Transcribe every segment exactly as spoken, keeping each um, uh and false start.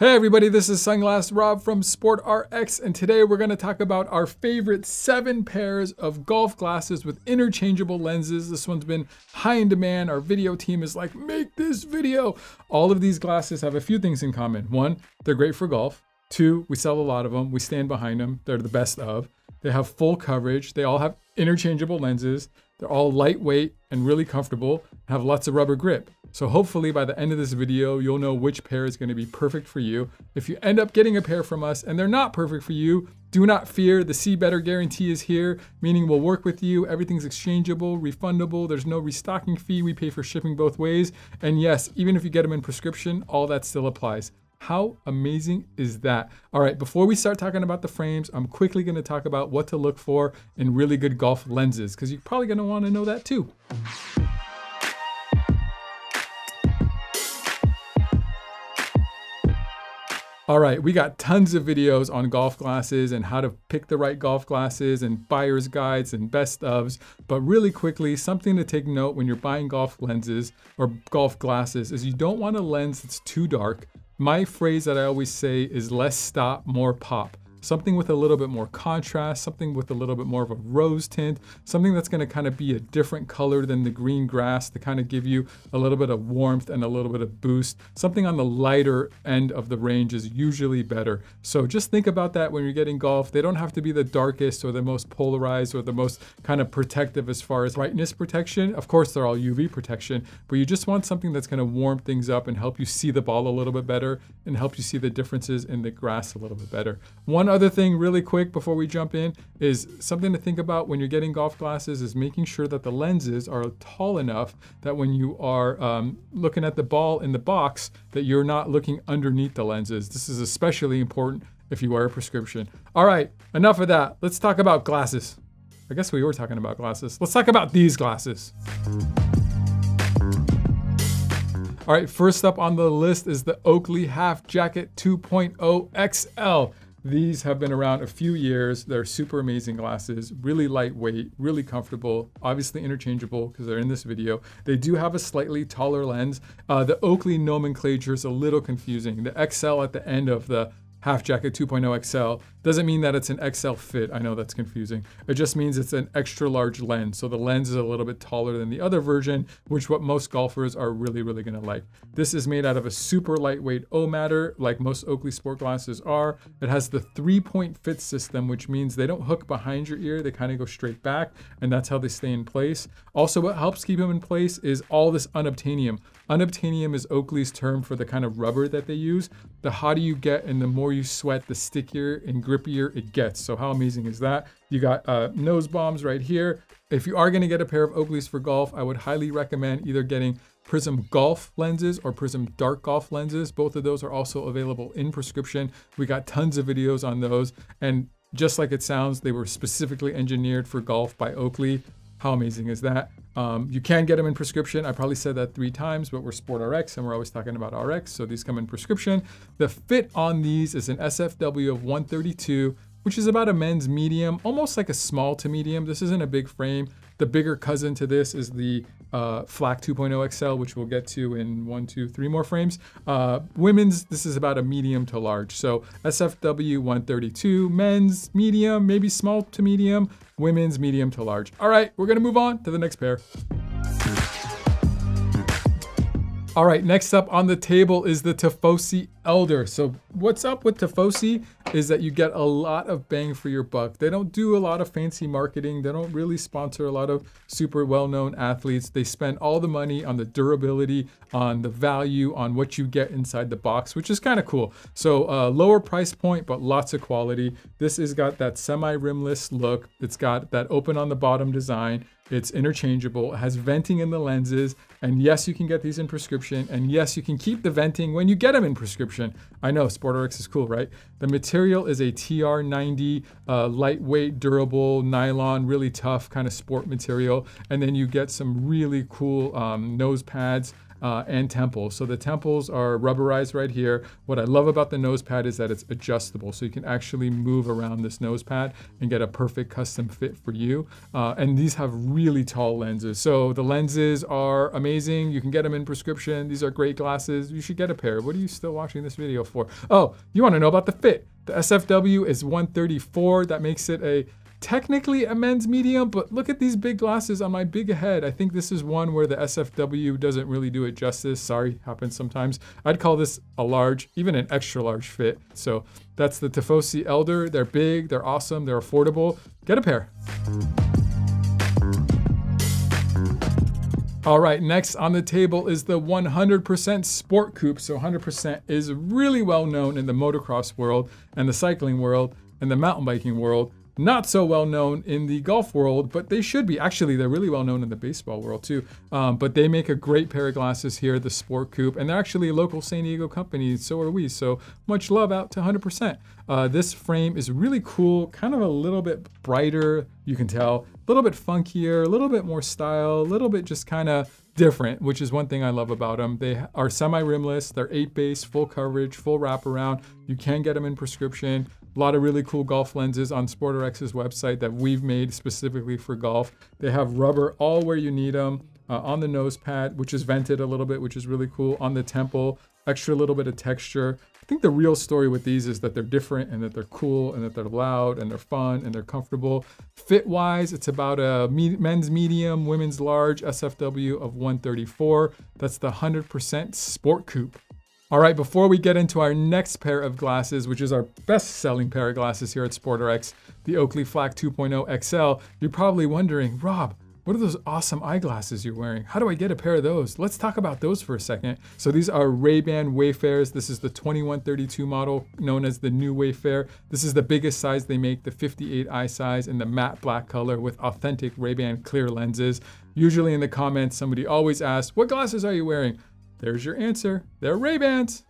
Hey everybody, this is Sunglass Rob from SportRx, and today we're going to talk about our favorite seven pairs of golf glasses with interchangeable lenses. This one's been high in demand. Our video team is like, make this video. All of these glasses have a few things in common. One, they're great for golf. Two, we sell a lot of them. We stand behind them. They're the best of. They have full coverage. They all have interchangeable lenses. They're all lightweight and really comfortable, and have lots of rubber grip. So hopefully by the end of this video, you'll know which pair is going to be perfect for you. If you end up getting a pair from us and they're not perfect for you, do not fear. The See Better guarantee is here, meaning we'll work with you. Everything's exchangeable, refundable. There's no restocking fee. We pay for shipping both ways. And yes, even if you get them in prescription, all that still applies. How amazing is that? All right, before we start talking about the frames, I'm quickly gonna talk about what to look for in really good golf lenses, because you're probably gonna wanna know that too. All right, we got tons of videos on golf glasses and how to pick the right golf glasses and buyer's guides and best ofs, but really quickly, something to take note when you're buying golf lenses or golf glasses is you don't want a lens that's too dark. My phrase that I always say is less stop, more pop. Something with a little bit more contrast, something with a little bit more of a rose tint, something that's gonna kind of be a different color than the green grass to kind of give you a little bit of warmth and a little bit of boost. Something on the lighter end of the range is usually better. So just think about that when you're getting golf. They don't have to be the darkest or the most polarized or the most kind of protective as far as brightness protection. Of course, they're all U V protection, but you just want something that's gonna warm things up and help you see the ball a little bit better and help you see the differences in the grass a little bit better. One other thing really quick before we jump in is something to think about when you're getting golf glasses is making sure that the lenses are tall enough that when you are um, looking at the ball in the box that you're not looking underneath the lenses. This is especially important if you wear a prescription. All right, enough of that. Let's talk about glasses. I guess we were talking about glasses. Let's talk about these glasses. All right, first up on the list is the Oakley Half Jacket two point oh X L. These have been around a few years. They're super amazing glasses, really lightweight, really comfortable, obviously interchangeable because they're in this video. They do have a slightly taller lens. Uh, the Oakley nomenclature is a little confusing. The X L at the end of the Half Jacket two point oh X L doesn't mean that it's an X L fit. I know that's confusing. It just means it's an extra large lens. So the lens is a little bit taller than the other version, which what most golfers are really, really gonna like. This is made out of a super lightweight O-Matter, like most Oakley sport glasses are. It has the three point fit system, which means they don't hook behind your ear. They kind of go straight back, and that's how they stay in place. Also, what helps keep them in place is all this unobtainium. Unobtainium is Oakley's term for the kind of rubber that they use. The hotter you get and the more you sweat, the stickier and grippier it gets. So how amazing is that? You got uh, nose bombs right here. If you are gonna get a pair of Oakleys for golf, I would highly recommend either getting Prizm Golf lenses or Prizm Dark Golf lenses. Both of those are also available in prescription. We got tons of videos on those. And just like it sounds, they were specifically engineered for golf by Oakley. How amazing is that? Um, you can get them in prescription. I probably said that three times, but we're SportRx and we're always talking about R X, so these come in prescription. The fit on these is an S F W of one thirty-two, which is about a men's medium, almost like a small to medium. This isn't a big frame. The bigger cousin to this is the uh, Flak two point oh X L, which we'll get to in one, two, three more frames. Uh, women's, this is about a medium to large. So S F W one thirty-two, men's medium, maybe small to medium, women's medium to large. All right, we're gonna move on to the next pair. All right, next up on the table is the Tifosi Elder. So what's up with Tifosi is that you get a lot of bang for your buck. They don't do a lot of fancy marketing. They don't really sponsor a lot of super well-known athletes. They spend all the money on the durability, on the value, on what you get inside the box, which is kind of cool. So uh, lower price point, but lots of quality. This has got that semi-rimless look. It's got that open on the bottom design. It's interchangeable, it has venting in the lenses, and yes, you can get these in prescription, and yes, you can keep the venting when you get them in prescription. I know, SportRx is cool, right? The material is a T R ninety, uh, lightweight, durable, nylon, really tough kind of sport material, and then you get some really cool um, nose pads, uh, and temple. So the temples are rubberized right here. What I love about the nose pad is that it's adjustable. So you can actually move around this nose pad and get a perfect custom fit for you. Uh, and these have really tall lenses. So the lenses are amazing. You can get them in prescription. These are great glasses. You should get a pair. What are you still watching this video for? Oh, you want to know about the fit. The S F W is one thirty-four. That makes it a technically a men's medium, but look at these big glasses on my big head. I think this is one where the S F W doesn't really do it justice. Sorry, happens sometimes. I'd call this a large, even an extra large fit. So that's the Tifosi Elder. They're big, they're awesome, they're affordable. Get a pair. All right, next on the table is the one hundred percent Sport Coupe. So one hundred percent is really well known in the motocross world and the cycling world and the mountain biking world. Not so well known in the golf world, but they should be. Actually, they're really well known in the baseball world too. Um, but they make a great pair of glasses here, the Sport Coupe, and they're actually a local San Diego company. So are we. So much love out to one hundred percent. Uh, this frame is really cool, kind of a little bit brighter, you can tell, a little bit funkier, a little bit more style, a little bit just kind of different, which is one thing I love about them. They are semi-rimless, they're eight base, full coverage, full wraparound. You can get them in prescription. A lot of really cool golf lenses on SportRx's website that we've made specifically for golf. They have rubber all where you need them, uh, on the nose pad, which is vented a little bit, which is really cool, on the temple, extra little bit of texture. I think the real story with these is that they're different and that they're cool and that they're loud and they're fun and they're comfortable. Fit-wise, it's about a me men's medium, women's large, S F W of one thirty-four. That's the one hundred percent Sport Coupe. All right, before we get into our next pair of glasses, which is our best-selling pair of glasses here at SportRx, the Oakley Flak two point oh X L, you're probably wondering, Rob, what are those awesome eyeglasses you're wearing? How do I get a pair of those? Let's talk about those for a second. So these are Ray-Ban Wayfarers. This is the twenty-one thirty-two model, known as the New Wayfarer. This is the biggest size they make, the fifty-eight eye size in the matte black color with authentic Ray-Ban clear lenses. Usually in the comments, somebody always asks, what glasses are you wearing? There's your answer. They're Ray-Bans.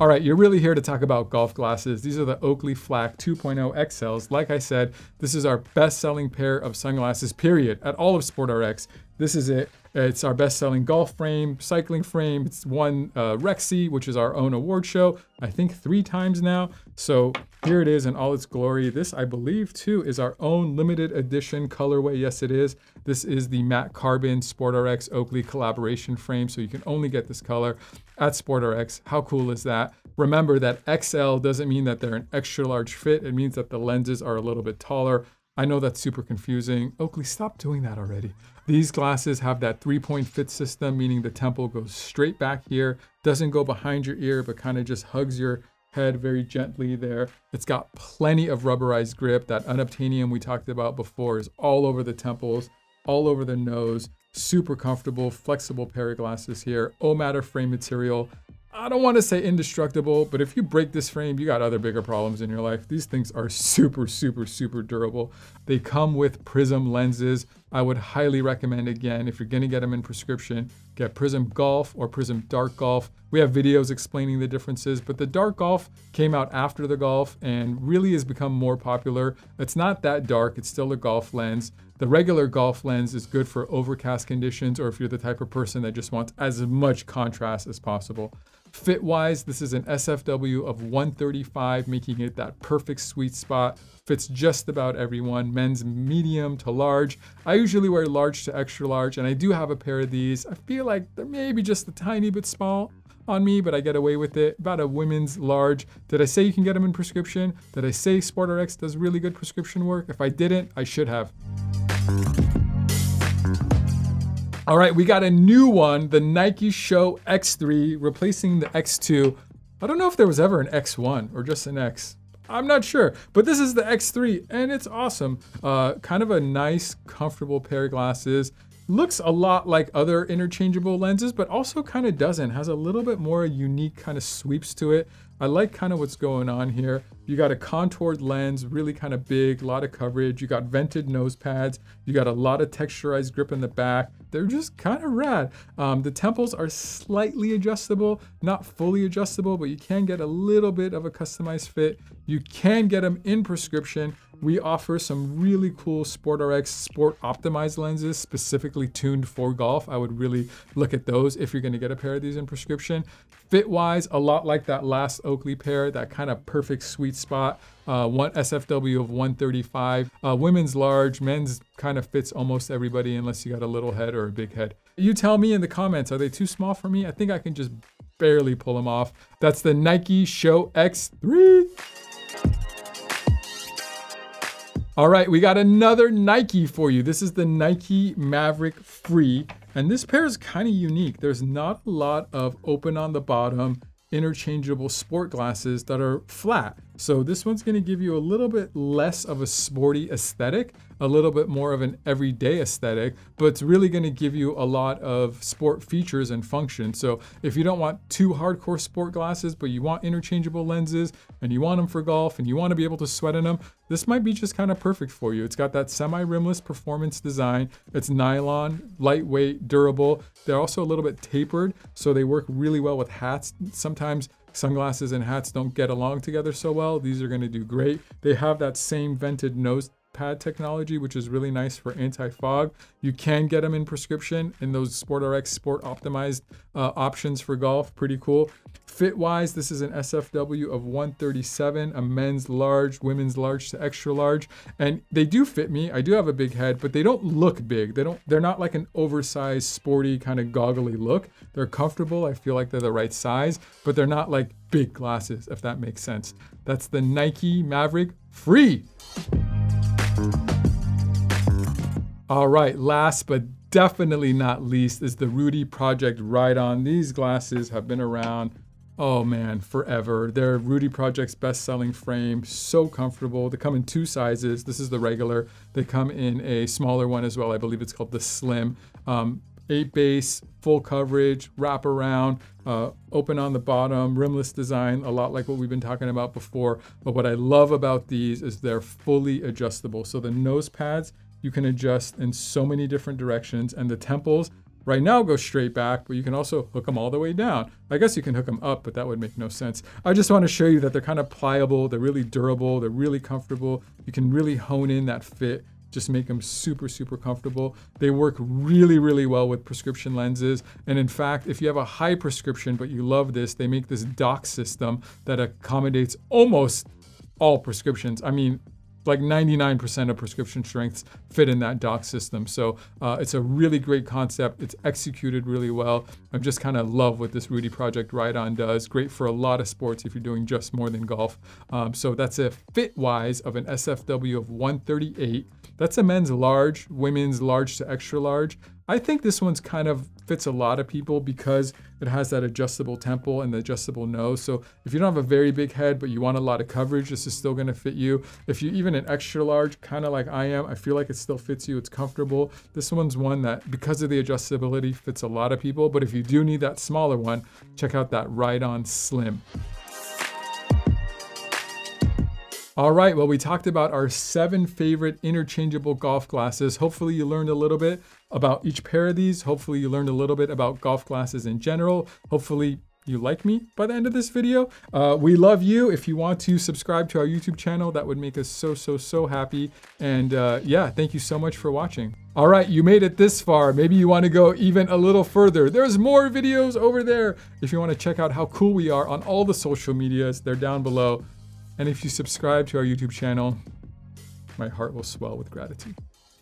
All right, you're really here to talk about golf glasses. These are the Oakley Flak two point oh X Ls. Like I said, this is our best-selling pair of sunglasses, period, at all of SportRx. This is it. It's our best-selling golf frame, cycling frame. It's won uh, Rexy, which is our own award show, I think three times now. So here it is in all its glory. This, I believe, too, is our own limited edition colorway. Yes, it is. This is the matte carbon SportRx Oakley collaboration frame. So you can only get this color at SportRx. How cool is that? Remember that X L doesn't mean that they're an extra large fit. It means that the lenses are a little bit taller. I know that's super confusing. Oakley, stop doing that already. These glasses have that three-point fit system, meaning the temple goes straight back here, doesn't go behind your ear, but kind of just hugs your head very gently there. It's got plenty of rubberized grip. That unobtainium we talked about before is all over the temples, all over the nose, super comfortable, flexible pair of glasses here. O-Matter frame material. I don't want to say indestructible, but if you break this frame, you got other bigger problems in your life. These things are super, super, super durable. They come with Prizm lenses. I would highly recommend, again, if you're going to get them in prescription, get Prizm Golf or Prizm Dark Golf. We have videos explaining the differences, but the Dark Golf came out after the Golf and really has become more popular. It's not that dark. It's still a golf lens. The regular golf lens is good for overcast conditions or if you're the type of person that just wants as much contrast as possible. Fit-wise, this is an S F W of one thirty-five, making it that perfect sweet spot. Fits just about everyone, men's medium to large. I usually wear large to extra large, and I do have a pair of these. I feel like they're maybe just a tiny bit small on me, but I get away with it. About a women's large. Did I say you can get them in prescription? Did I say SportRx does really good prescription work? If I didn't, I should have. All right, we got a new one, the Nike Show X three, replacing the X two. I don't know if there was ever an X one or just an X. I'm not sure, but this is the X three and it's awesome. Uh, kind of a nice, comfortable pair of glasses. Looks a lot like other interchangeable lenses, but also kind of doesn't. Has a little bit more unique kind of sweeps to it. I like kind of what's going on here. You got a contoured lens, really kind of big, a lot of coverage. You got vented nose pads. You got a lot of texturized grip in the back. They're just kind of rad. Um, the temples are slightly adjustable, not fully adjustable, but you can get a little bit of a customized fit. You can get them in prescription. we offer some really cool SportRx sport optimized lenses specifically tuned for golf. I would really look at those if you're going to get a pair of these in prescription. Fit wise, a lot like that last Oakley pair, that kind of perfect sweet spot. Uh, one S F W of one thirty-five, uh, women's large, men's kind of fits almost everybody unless you got a little head or a big head. You tell me in the comments, are they too small for me? I think I can just barely pull them off. That's the Nike Show X three. All right, we got another Nike for you. This is the Nike Maverick Free. And this pair is kind of unique. There's not a lot of open on the bottom interchangeable sport glasses that are flat. So this one's gonna give you a little bit less of a sporty aesthetic, a little bit more of an everyday aesthetic, but it's really gonna give you a lot of sport features and function. So if you don't want too hardcore sport glasses, but you want interchangeable lenses and you want them for golf and you wanna be able to sweat in them, this might be just kind of perfect for you. It's got that semi-rimless performance design. It's nylon, lightweight, durable. They're also a little bit tapered, so they work really well with hats. Sometimes sunglasses and hats don't get along together so well. These are gonna do great. They have that same vented nose pad technology, which is really nice for anti-fog. You can get them in prescription in those SportRx sport optimized uh, options for golf. Pretty cool. Fit wise, this is an S F W of one thirty-seven, a men's large, women's large to extra large, and they do fit me. I do have a big head, but they don't look big. They don't, they're not like an oversized, sporty kind of goggly look. They're comfortable. I feel like they're the right size, but they're not like big glasses, if that makes sense. That's the Nike Maverick Free. All right, last but definitely not least is the Rudy Project Rydon. These glasses have been around, oh man, forever. They're Rudy Project's best-selling frame, so comfortable. They come in two sizes. This is the regular. They come in a smaller one as well. I believe it's called the Slim. Um, eight base, full coverage, wrap around, uh, open on the bottom, rimless design, a lot like what we've been talking about before. But what I love about these is they're fully adjustable. So the nose pads, you can adjust in so many different directions, and the temples right now go straight back, but you can also hook them all the way down. I guess you can hook them up, but that would make no sense. I just want to show you that they're kind of pliable. They're really durable. They're really comfortable. You can really hone in that fit. Just make them super, super comfortable. They work really, really well with prescription lenses. And in fact, if you have a high prescription, but you love this, they make this dock system that accommodates almost all prescriptions. I mean, like ninety-nine percent of prescription strengths fit in that dock system. So uh, it's a really great concept. It's executed really well. I'm just kind of love what this Rudy Project Rydon does. Great for a lot of sports if you're doing just more than golf. Um, so that's a fit-wise of an S F W of one thirty-eight. That's a men's large, women's large to extra large. I think this one's kind of fits a lot of people because it has that adjustable temple and the adjustable nose. So if you don't have a very big head, but you want a lot of coverage, this is still gonna fit you. If you're even an extra large, kind of like I am, I feel like it still fits you, it's comfortable. This one's one that, because of the adjustability, fits a lot of people. But if you do need that smaller one, check out that Rydon Slim. All right, well, we talked about our seven favorite interchangeable golf glasses. Hopefully you learned a little bit about each pair of these. Hopefully you learned a little bit about golf glasses in general. Hopefully you like me by the end of this video. Uh, we love you. If you want to subscribe to our YouTube channel, that would make us so, so, so happy. And uh, yeah, thank you so much for watching. All right, you made it this far. Maybe you want to go even a little further. There's more videos over there. If you want to check out how cool we are on all the social medias, they're down below. And if you subscribe to our YouTube channel, my heart will swell with gratitude.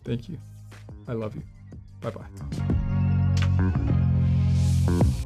Thank you. I love you. Bye-bye.